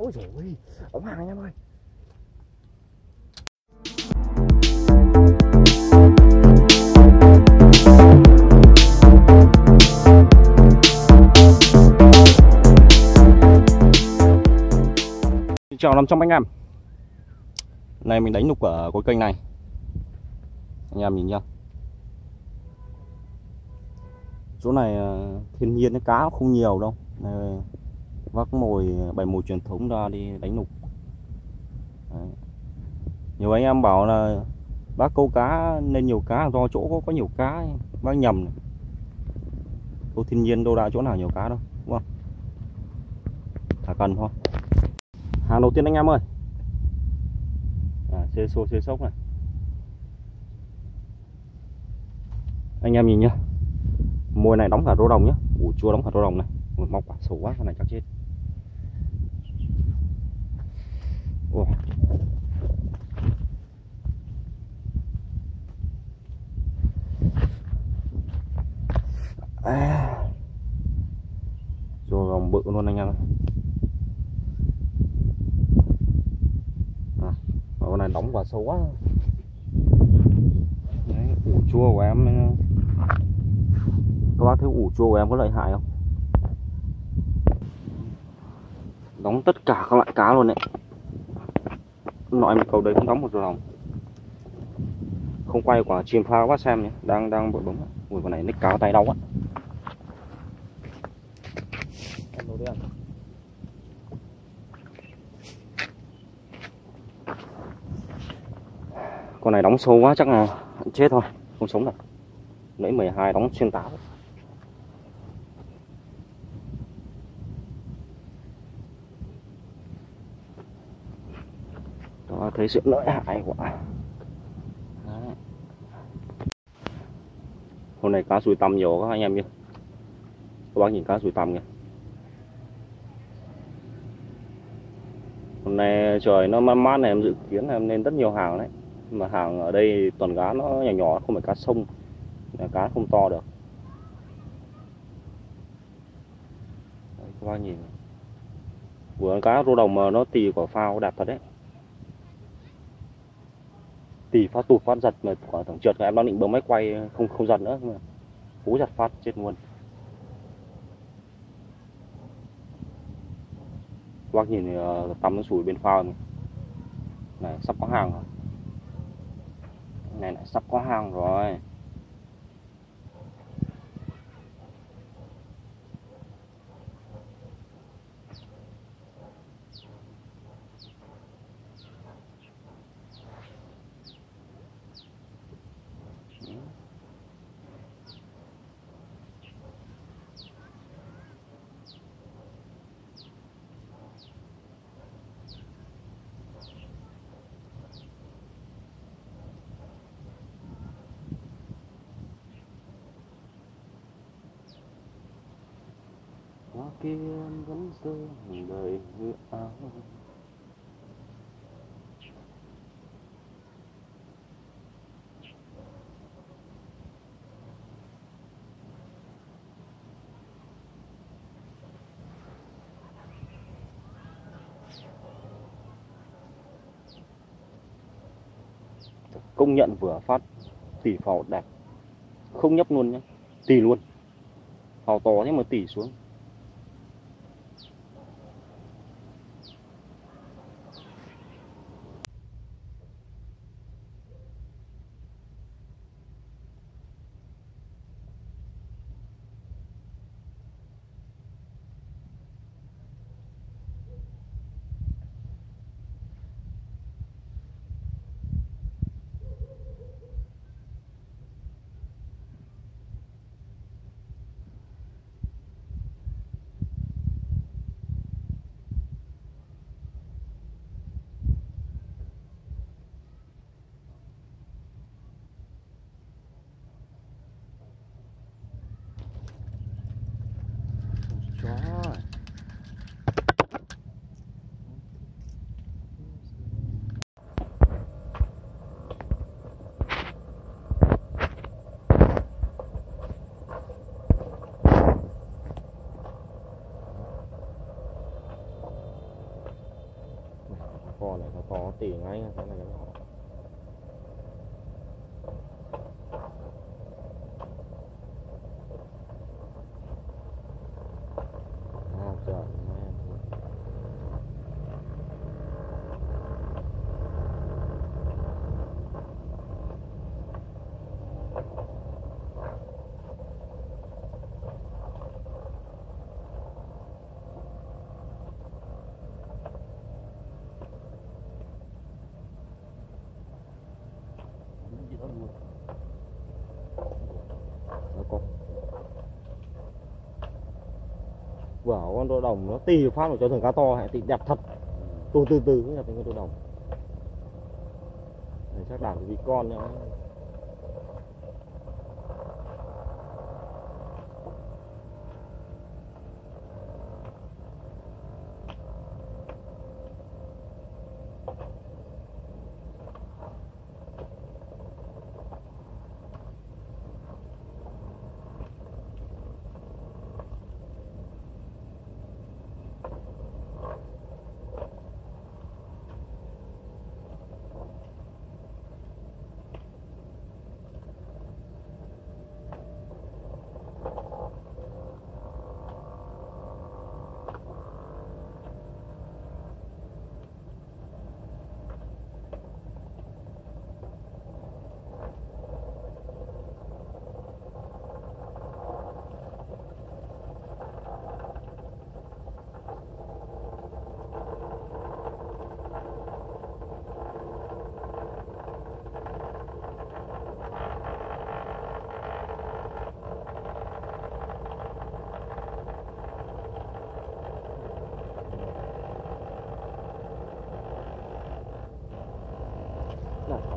Ôi dồi ôi, ống hàng này em ơi. Chào 500 anh em. Này mình đánh nục ở cái kênh này. Anh em nhìn nhá. Chỗ này thiên nhiên cái cá không nhiều đâu. Này, vác mồi, bảy mồi truyền thống ra đi đánh nục. Đấy. Nhiều anh em bảo là bác câu cá nên nhiều cá, do chỗ có nhiều cá bác nhầm. Câu thiên nhiên đâu ra chỗ nào nhiều cá đâu, đúng không? Thả cần thôi. Hàng đầu tiên anh em ơi, xê xô xê sốc này. Anh em nhìn nhá, mồi này đóng cả rô đồng nhá, ủ chua đóng cả rô đồng này, mọc quả sổ quá, con này chắc chết. Ủa. À. Rô đồng bự luôn anh em ơi. Con này đóng quả sâu quá. Đấy, ủ chua của em. Các bác thấy ủ chua của em có lợi hại không? Đóng tất cả các loại cá luôn đấy. Nói em câu đấy cũng đóng một rô đồng. Không quay quả chìm phao bác xem nhé. Đang bội bấm. Ui con này nick cá tay đau á. Con này đóng sâu quá chắc là chết thôi, không sống được. Lấy 12 đóng xuyên táo. Đó, thấy sự lợi hại của. Đấy. Hôm nay cá sùi tằm nhiều các anh em nhé. Các bác nhìn cá sùi tằm kìa. Hôm nay trời nó mát này, em dự kiến em nên rất nhiều hàng đấy. Mà hàng ở đây toàn cá nó nhỏ nhỏ, không phải cá sông, cá không to được. Đấy, các bác nhìn vừa cá rô đồng mà nó tì quả phao đạt thật đấy, tì phát tụt phát giật mà quả thẳng trượt. Em đang định bấm máy quay không giật nữa mà cú giật phát chết luôn. Các bác nhìn tắm nó sủi bên phao này, sắp có hàng rồi. Này lại sắp có hàng rồi. Kia vẫn rơi đời như áo. Công nhận vừa phát tỉ phào đẹp, không nhấp luôn nhé, tỉ luôn. Phào to thế mà tỉ xuống. to này, nó có tỉ ngay cái này nó nhỏ. Vỏ con đô đồng nó tì phát một cho thường cá to, hãy tì đẹp thật, từ từ cũng đẹp thành con đô đồng. Để chắc đảm vì con nữa.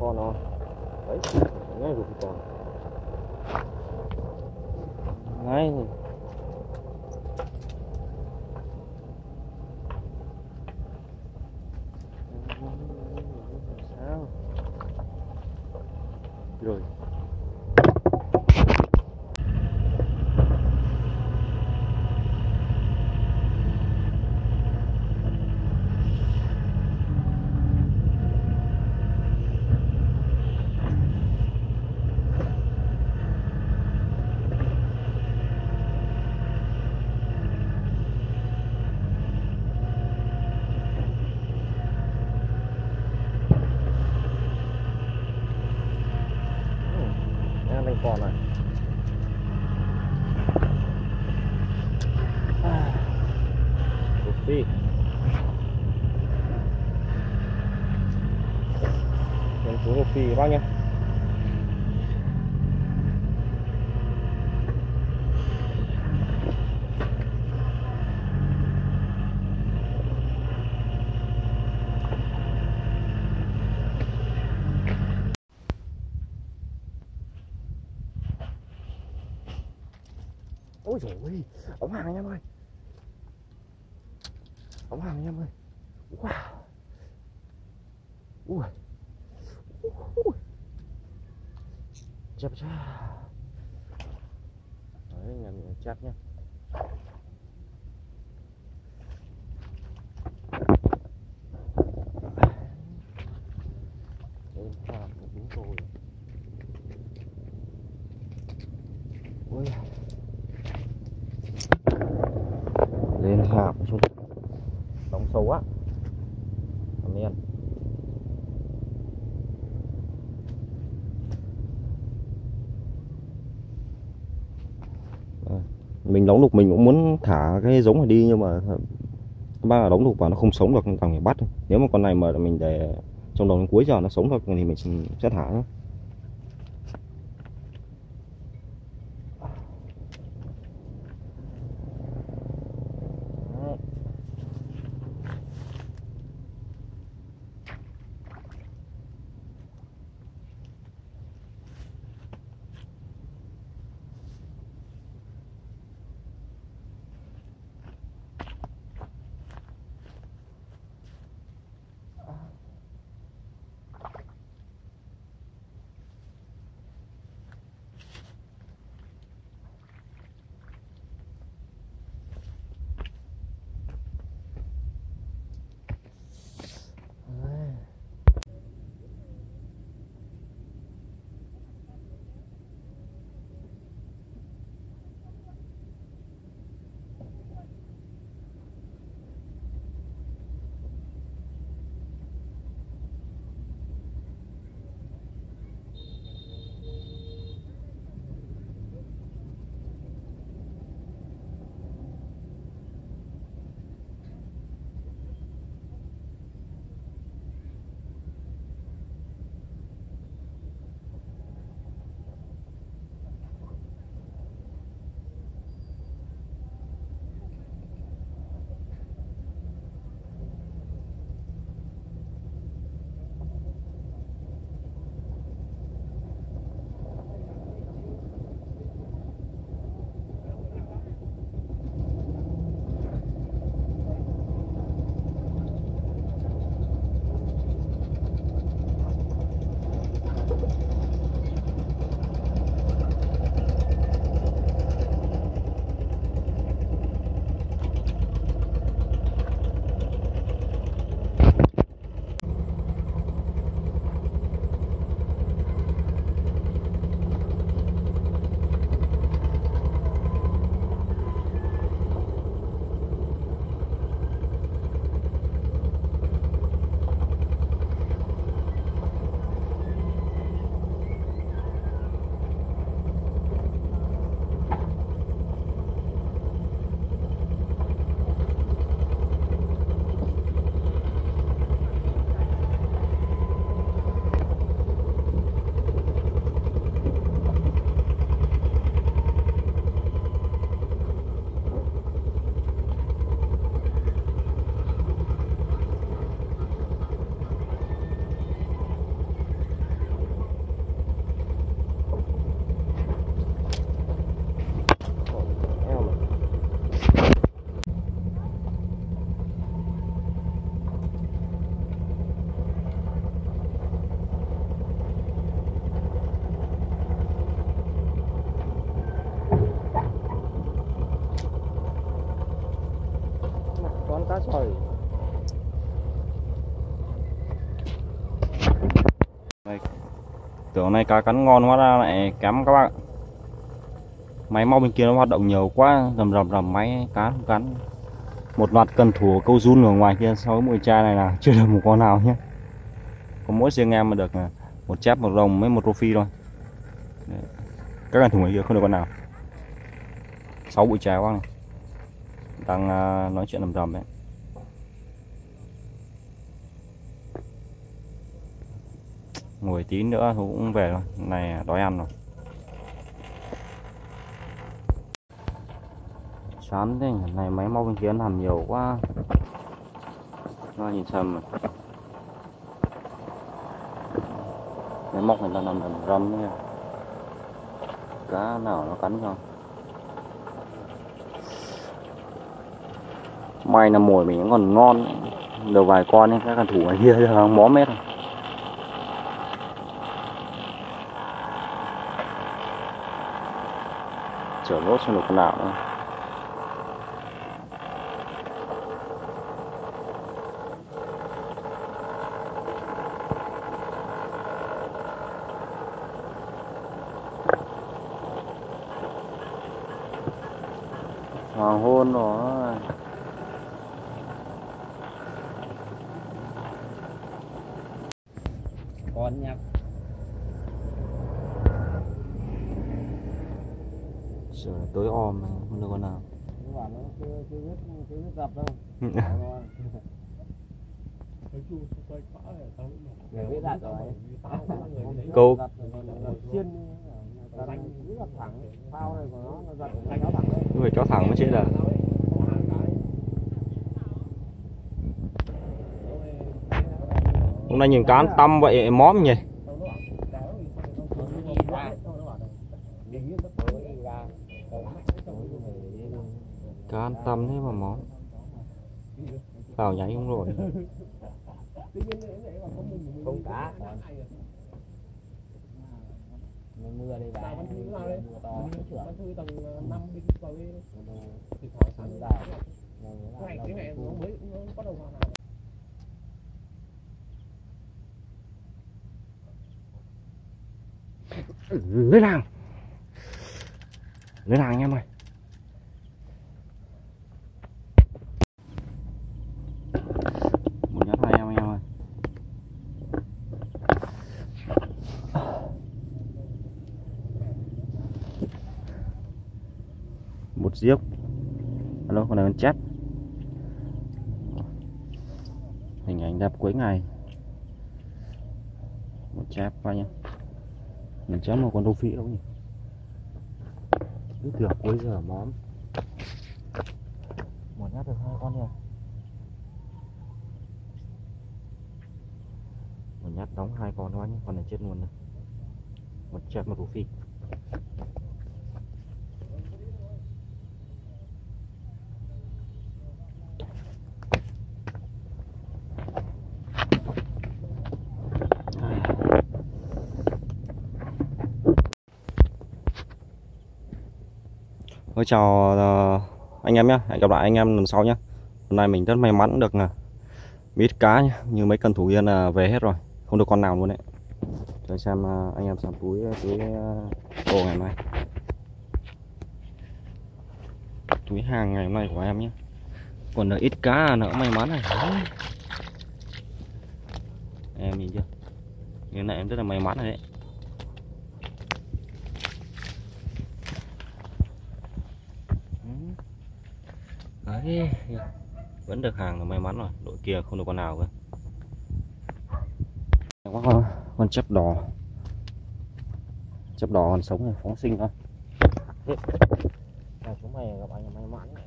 Con nó đấy ngay rồi, con ngay rồi. Sao rồi con này. Đi. Con số hộp phi bao nhiêu? Ôi trời ơi, ống hàng anh em ơi. Ống hàng anh em ơi. Wow. Ui. Ui. Chập chà. Đấy, nhà mình chắc nhá. Ôi, hàng cũng đúng rồi. Ôi. Lên hạp xuống đóng sâu quá làm nên mình đóng đục, mình cũng muốn thả cái giống này đi nhưng mà ba là đóng đục và nó không sống được, thằng phải bắt. Nếu mà con này mà mình để trong đầu đến cuối giờ nó sống được thì mình sẽ thả nó. quá trời. Đây, tưởng này cá cắn ngon quá ra lại cắm các bạn. Máy mau bên kia nó hoạt động nhiều quá, rầm máy cá không cắn. Một loạt cần thủ câu run ở ngoài kia so với mũi chai này là chưa được một con nào nhé. Có mỗi riêng em mà được một chép, một rồng với một rô phi thôi. Đấy. Các cần thủ ngoài kia không được con nào. 6 bụi chai quá này. Đang nói chuyện rầm đấy. Ngồi tí nữa Thú cũng về rồi, này đói ăn rồi. Chán thế này, máy móc bên kia nó làm nhiều quá. Nó nhìn sầm. Máy móc người ta làm rầm đấy. Cá nào nó cắn không? May là mồi mình còn ngon. Đầu vài con ấy, các cần thủ ngoài kia là móm hết rồi. Chở lốt xem được con nào nữa. Hoàng hôn rồi. Con nhá. Trời, tối om không được con nào. Câu người chó thẳng mới chết là. Hôm nay nhìn cán tăm vậy móm nhỉ. Cá ăn tăm thế mà món vào nháy không rồi. Không cá. Mưa đây bà. Mưa to. Lưới làng. Lưới làng nha em ơi. Một diếc. Alo, con này con chép. Hình ảnh đẹp cuối ngày. Một chép qua nhá. Mình chép một con đô phi đâu nhỉ. Cứ được cuối giờ móm. Một nhát được 2 con rồi. Một nhát đóng 2 con quá nhá, con này chết luôn này. Một chép một đô phi. Ôi chào anh em nhé, hẹn gặp lại anh em lần sau nhé. Hôm nay mình rất may mắn được ít cá nhé, như mấy cần thủ Yên là về hết rồi, không được con nào luôn đấy. Để xem anh em xem túi đồ ngày mai, túi hàng ngày hôm nay của em nhé. Còn là ít cá nữa may mắn này. Em nhìn chưa? Cái này em rất là may mắn rồi đấy. Đấy, vẫn được hàng là may mắn rồi, đội kia không được con nào cơ. Con chép đỏ, chép đỏ còn sống này, phóng sinh thôi. À, chúng mày gặp anh may mắn này.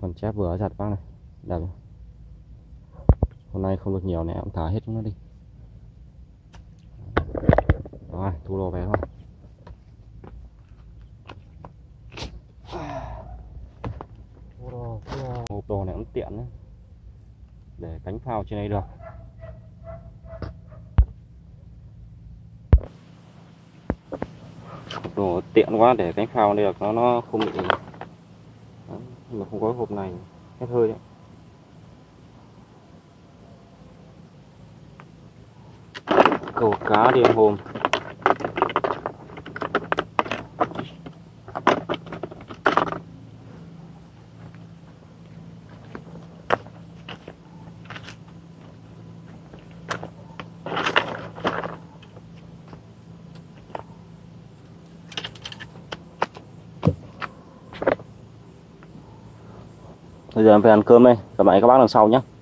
Con chép vừa giặt văng này, đẹp. Hôm nay không được nhiều này, em thả hết chúng nó đi. Rồi, thu đồ về thôi. Hộp đồ này cũng tiện đấy. Để cánh phao trên đây được. đồ tiện quá để cánh phao này được, nó không bị đấy, mà không có hộp này hết hơi đấy. Cầu cá điên hồn. Bây giờ em về ăn cơm đây, gặp lại các bác lần sau nhé.